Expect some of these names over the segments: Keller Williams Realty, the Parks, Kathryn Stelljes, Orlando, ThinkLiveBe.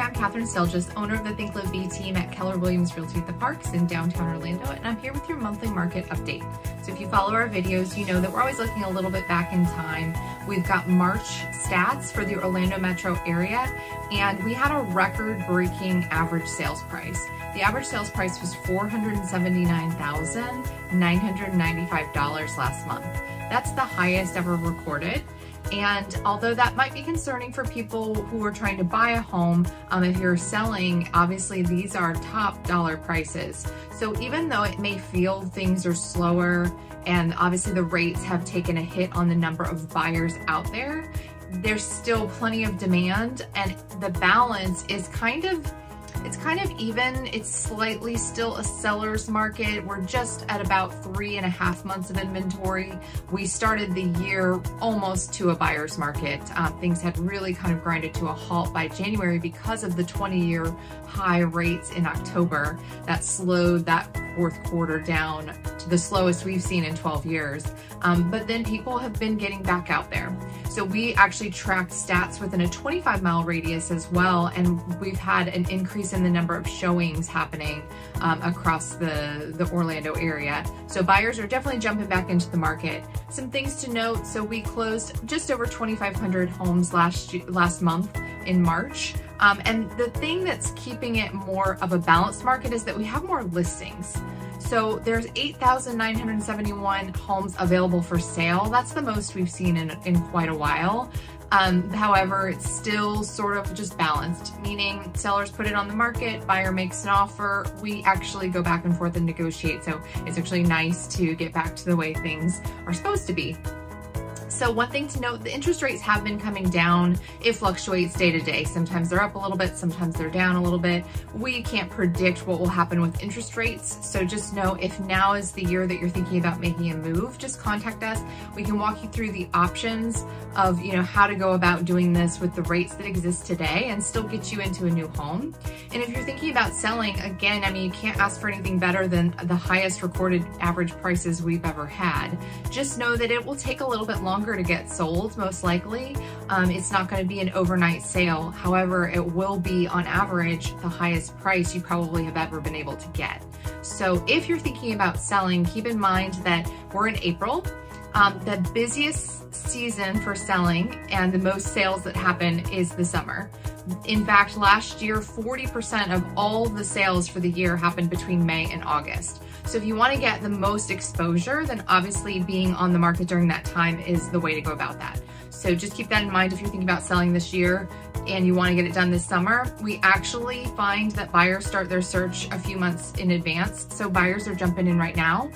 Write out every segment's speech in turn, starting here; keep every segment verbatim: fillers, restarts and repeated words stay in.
I'm Kathryn Stelljes, owner of the ThinkLiveBe team at Keller Williams Realty at the Parks in downtown Orlando, and I'm here with your monthly market update. So if you follow our videos, you know that we're always looking a little bit back in time. We've got March stats for the Orlando metro area, and we had a record-breaking average sales price. The average sales price was four hundred seventy-nine thousand nine hundred ninety-five dollars last month. That's the highest ever recorded. And although that might be concerning for people who are trying to buy a home, um, if you're selling, obviously these are top dollar prices. So even though it may feel things are slower and obviously the rates have taken a hit on the number of buyers out there, there's still plenty of demand, and the balance is kind of It's kind of even. It's slightly still a seller's market. We're just at about three and a half months of inventory. We started the year almost to a buyer's market. Um, things had really kind of grinded to a halt by January because of the twenty-year high rates in October that slowed that fourth quarter down to the slowest we've seen in twelve years. Um, but then people have been getting back out there. So we actually tracked stats within a twenty-five mile radius as well, and we've had an increase in the number of showings happening um, across the, the Orlando area. So buyers are definitely jumping back into the market. Some things to note: so we closed just over twenty-five hundred homes last, last month in March. Um, and the thing that's keeping it more of a balanced market is that we have more listings. So there's eight thousand nine hundred seventy-one homes available for sale. That's the most we've seen in, in quite a while. Um, however, it's still sort of just balanced, meaning sellers put it on the market, buyer makes an offer. We actually go back and forth and negotiate. So it's actually nice to get back to the way things are supposed to be. So one thing to note, the interest rates have been coming down. It fluctuates day to day. Sometimes they're up a little bit, sometimes they're down a little bit. We can't predict what will happen with interest rates. So just know, if now is the year that you're thinking about making a move, just contact us. We can walk you through the options of, you know, how to go about doing this with the rates that exist today and still get you into a new home. And if you're thinking about selling, again, I mean, you can't ask for anything better than the highest recorded average prices we've ever had. Just know that it will take a little bit longer to get sold, most likely. Um, it's not going to be an overnight sale. However, it will be on average the highest price you probably have ever been able to get. So if you're thinking about selling, keep in mind that we're in April. Um, the busiest season for selling and the most sales that happen is the summer. In fact, last year, forty percent of all the sales for the year happened between May and August. So if you want to get the most exposure, then obviously being on the market during that time is the way to go about that. So just keep that in mind if you're thinking about selling this year and you want to get it done this summer. We actually find that buyers start their search a few months in advance. So buyers are jumping in right now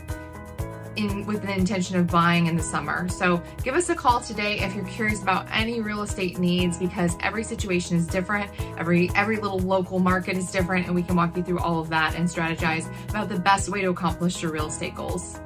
in with an intention of buying in the summer. So give us a call today if you're curious about any real estate needs, because every situation is different. Every, every little local market is different, and we can walk you through all of that and strategize about the best way to accomplish your real estate goals.